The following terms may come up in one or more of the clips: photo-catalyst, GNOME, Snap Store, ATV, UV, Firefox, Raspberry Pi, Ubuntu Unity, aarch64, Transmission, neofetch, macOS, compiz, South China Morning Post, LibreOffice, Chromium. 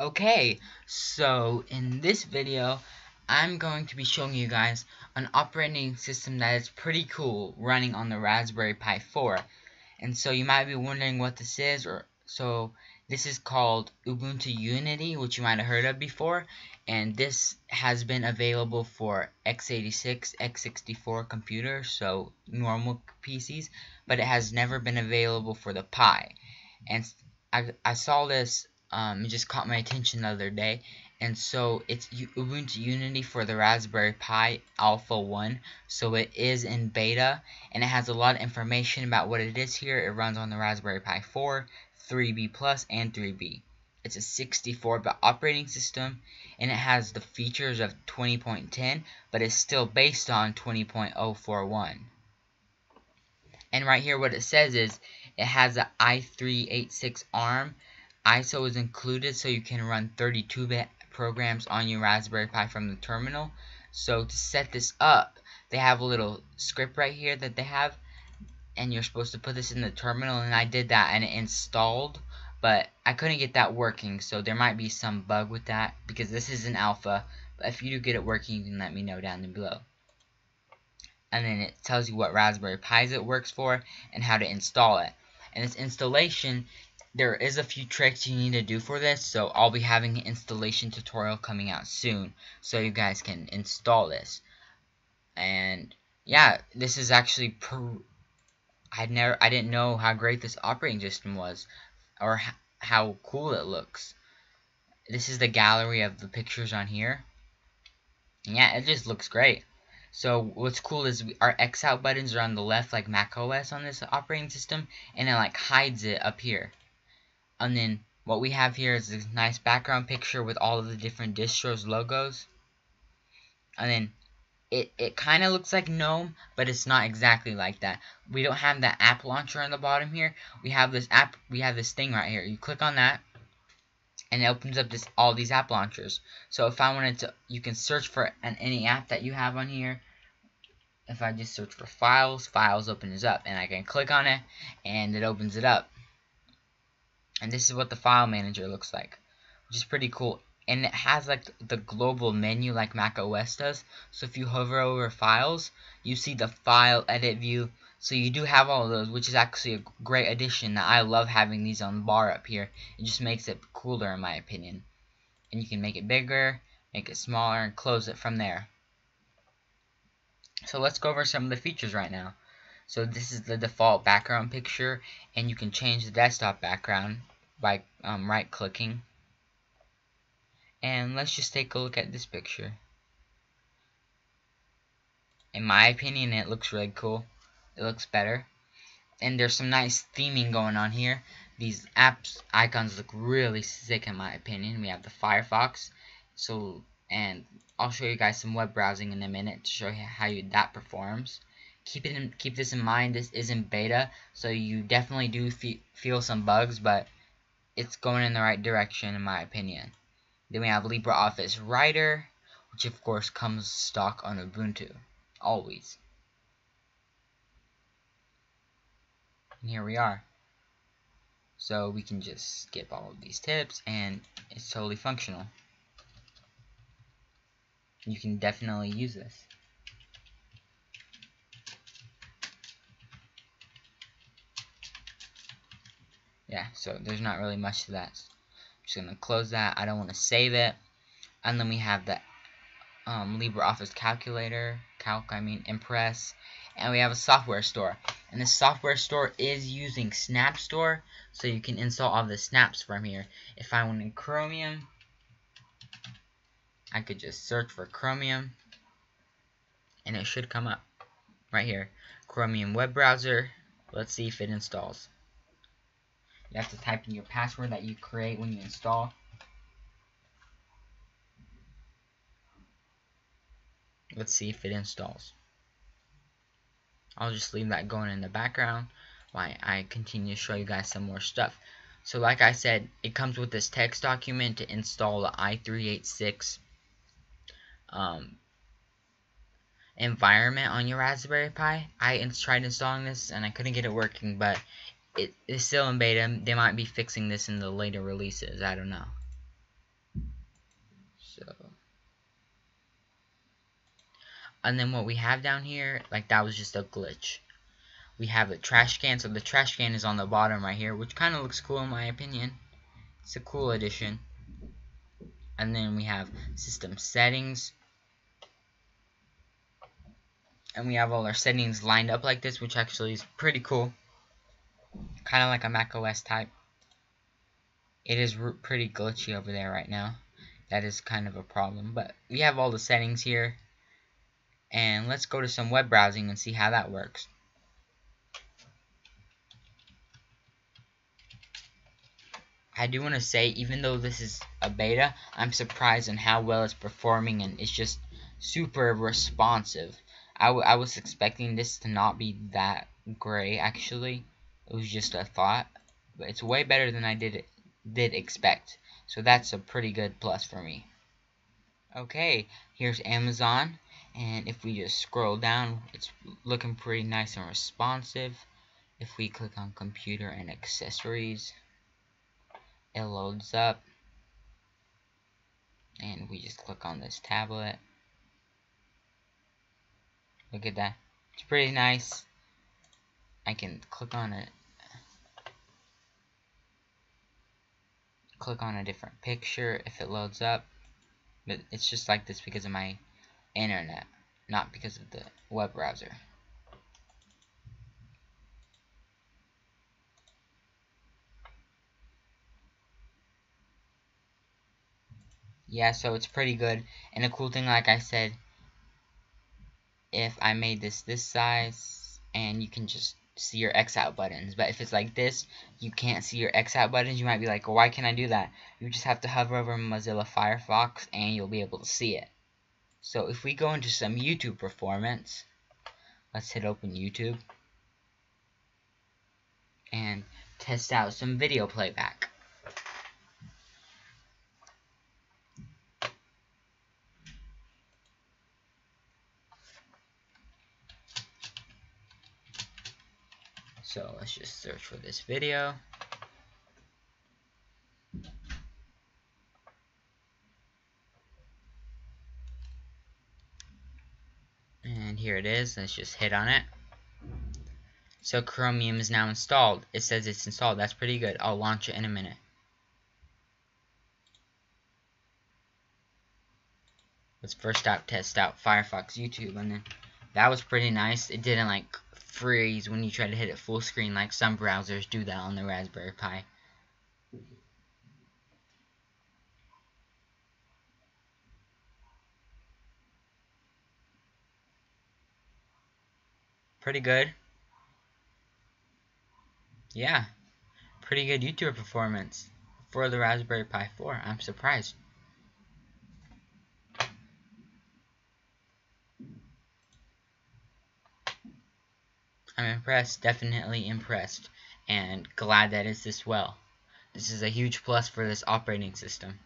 Okay, so in this video, I'm going to be showing you guys an operating system that is pretty cool running on the Raspberry Pi 4. And so you might be wondering what this is, this is called Ubuntu Unity, which you might have heard of before. And this has been available for x86, x64 computers, so normal PCs, but it has never been available for the Pi. And I saw this. It just caught my attention the other day, and so it's Ubuntu Unity for the Raspberry Pi Alpha 1, so it is in beta, and it has a lot of information about what it is here. It runs on the Raspberry Pi 4, 3B+, and 3B. It's a 64-bit operating system, and it has the features of 20.10, but it's still based on 20.041. And right here what it says is it has an i386 ARM, ISO is included, so you can run 32-bit programs on your Raspberry Pi from the terminal. So to set this up, they have a little script right here that they have, and you're supposed to put this in the terminal, and I did that and it installed, but I couldn't get that working, so there might be some bug with that because this is an alpha. But if you do get it working, you can let me know down below. And then it tells you what Raspberry Pis it works for and how to install it. And this installation, there is a few tricks you need to do for this, so I'll be having an installation tutorial coming out soon, so you guys can install this. And yeah, this is actually I didn't know how great this operating system was, or how cool it looks. This is the gallery of the pictures on here. Yeah, it just looks great. So what's cool is our X out buttons are on the left, like macOS on this operating system, and it like hides it up here. And then what we have here is this nice background picture with all of the different distros logos. And then it kind of looks like GNOME, but it's not exactly like that. We don't have that app launcher on the bottom here. We have this app. We have this thing right here. You click on that, and it opens up all these app launchers. So if I wanted to, you can search for any app that you have on here. If I just search for files opens up, and I can click on it, and it opens it up. And this is what the file manager looks like, which is pretty cool. And it has like the global menu like macOS does. So if you hover over files, you see the file edit view. So you do have all of those, which is actually a great addition. I love having these on the bar up here. It just makes it cooler in my opinion. And you can make it bigger, make it smaller, and close it from there. So let's go over some of the features right now. So this is the default background picture, and you can change the desktop background by right-clicking. And let's just take a look at this picture. In my opinion, it looks really cool. It looks better. And there's some nice theming going on here. These apps icons look really sick in my opinion. We have the Firefox. And I'll show you guys some web browsing in a minute to show you how that performs. Keep this in mind, this is in beta, so you definitely do feel some bugs, but it's going in the right direction in my opinion. Then we have LibreOffice Writer, which of course comes stock on Ubuntu, always. And here we are. So we can just skip all of these tips, and it's totally functional. You can definitely use this. Yeah, so there's not really much to that. I'm just going to close that. I don't want to save it. And then we have the LibreOffice Calculator, Impress. And we have a software store. And the software store is using Snap Store, so you can install all the snaps from here. If I went in Chromium, I could just search for Chromium, and it should come up right here. Chromium web browser. Let's see if it installs. You have to type in your password that you create when you install, let's see if it installs. I'll just leave that going in the background while I continue to show you guys some more stuff. So like I said, it comes with this text document to install the i386 environment on your Raspberry Pi. I tried installing this and I couldn't get it working, but it is still in beta. They might be fixing this in the later releases, I don't know. And then what we have down here, like that was just a glitch. We have a trash can, so the trash can is on the bottom right here, which kind of looks cool in my opinion. It's a cool addition. And then we have system settings. And we have all our settings lined up like this, which actually is pretty cool. Kind of like a macOS type. It is pretty glitchy over there right now. That is kind of a problem. But we have all the settings here. And let's go to some web browsing and see how that works. I do want to say, even though this is a beta, I'm surprised on how well it's performing, and it's just super responsive. I was expecting this to not be that gray, actually. It was just a thought. But it's way better than I did expect. So that's a pretty good plus for me. Okay, here's Amazon. And if we just scroll down, it's looking pretty nice and responsive. If we click on computer and accessories, it loads up. And we just click on this tablet. Look at that. It's pretty nice. I can click on it. Click on a different picture if it loads up. But it's just like this because of my internet, not because of the web browser. Yeah, so it's pretty good. And a cool thing, like I said, if I made this size, and you can just see your X out buttons. But if it's like this, you can't see your X out buttons. You might be like, well, why can't I do that? You just have to hover over Mozilla Firefox and you'll be able to see it. So if we go into some YouTube performance, let's hit open YouTube and test out some video playback. So let's just search for this video. And here it is. Let's just hit on it. So Chromium is now installed. It says it's installed. That's pretty good. I'll launch it in a minute. Let's first test out Firefox YouTube, and then that was pretty nice. It didn't like freeze when you try to hit it full screen like some browsers do that on the Raspberry Pi. Pretty good. Yeah, pretty good YouTube performance for the Raspberry Pi 4. I'm surprised. I'm impressed, definitely impressed, and glad that it's this well. This is a huge plus for this operating system.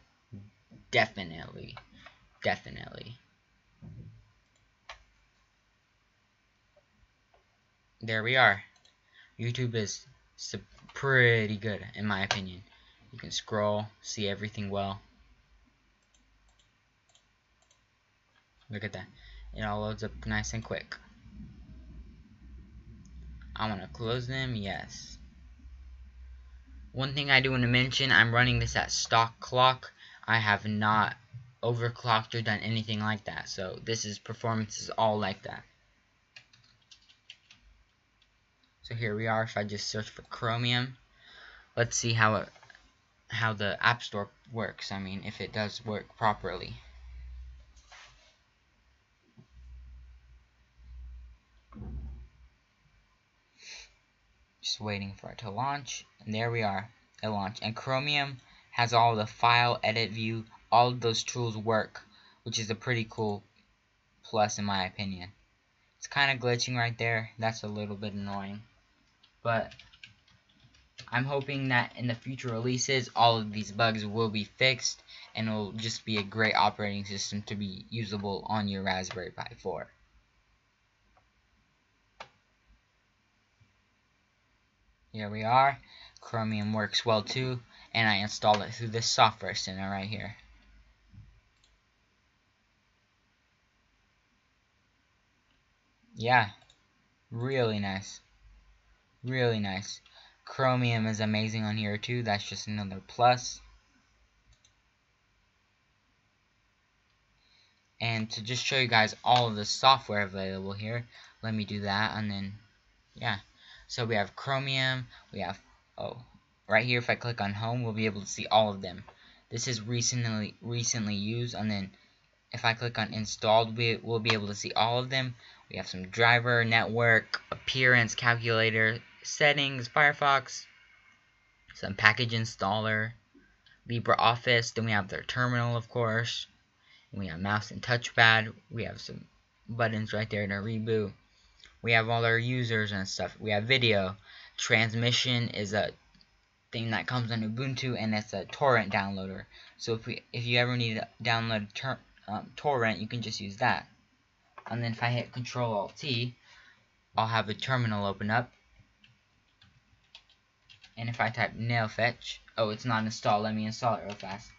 Definitely. Definitely. There we are. YouTube is pretty good, in my opinion. You can scroll, see everything well. Look at that. It all loads up nice and quick. I want to close them, yes. One thing I do want to mention, I'm running this at stock clock. I have not overclocked or done anything like that. So this is performance is all like that. So here we are. If I just search for Chromium, let's see how the App Store works. I mean, if it does work properly. Just waiting for it to launch, and there we are. It launched, and Chromium has all the file, edit, view, all of those tools work, which is a pretty cool plus in my opinion. It's kind of glitching right there. That's a little bit annoying, but I'm hoping that in the future releases, all of these bugs will be fixed, and it'll just be a great operating system to be usable on your Raspberry Pi 4. Here we are. Chromium works well too, and I installed it through this software center right here. Yeah, really nice. Really nice. Chromium is amazing on here too. That's just another plus. And to just show you guys all of the software available here, let me do that, and then yeah. So we have Chromium, we have, oh, right here if I click on home, we'll be able to see all of them. This is recently used, and then if I click on installed, we'll be able to see all of them. We have some driver, network, appearance, calculator, settings, Firefox, some package installer, LibreOffice, then we have their terminal of course. We have mouse and touchpad, we have some buttons right there to reboot. We have all our users and stuff. We have video. Transmission is a thing that comes on Ubuntu, and it's a torrent downloader. So if you ever need to download torrent, you can just use that. And then if I hit Control-Alt-T, I'll have a terminal open up. And if I type neofetch, oh, it's not installed. Let me install it real fast.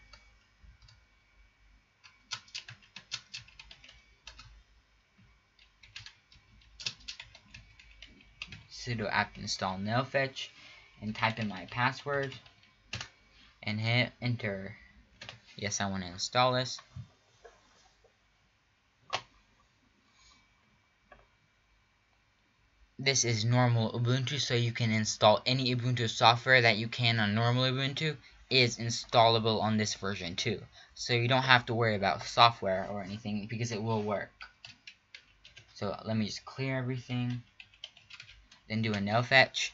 Sudo apt install neofetch, and type in my password and hit enter. Yes, I want to install this. This is normal Ubuntu, so you can install any Ubuntu software that you can on normal Ubuntu is installable on this version too. So you don't have to worry about software or anything because it will work. So let me just clear everything. Then do a neofetch.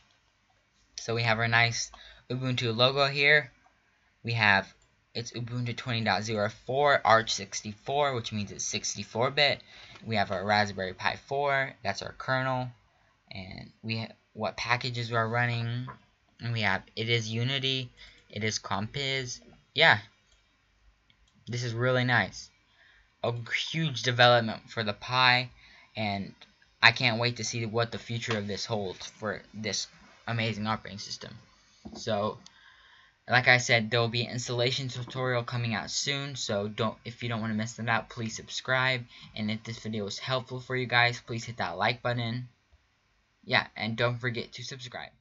So we have our nice Ubuntu logo here. We have, it's Ubuntu 20.04 Arch64, which means it's 64-bit. We have our Raspberry Pi 4, that's our kernel, and we have what packages we're running. And we have it is Unity, it is compiz. Yeah, this is really nice. A huge development for the Pi, and I can't wait to see what the future of this holds for this amazing operating system. So, like I said, there will be an installation tutorial coming out soon. So, if you don't want to miss them out, please subscribe. And if this video was helpful for you guys, please hit that like button. Yeah, and don't forget to subscribe.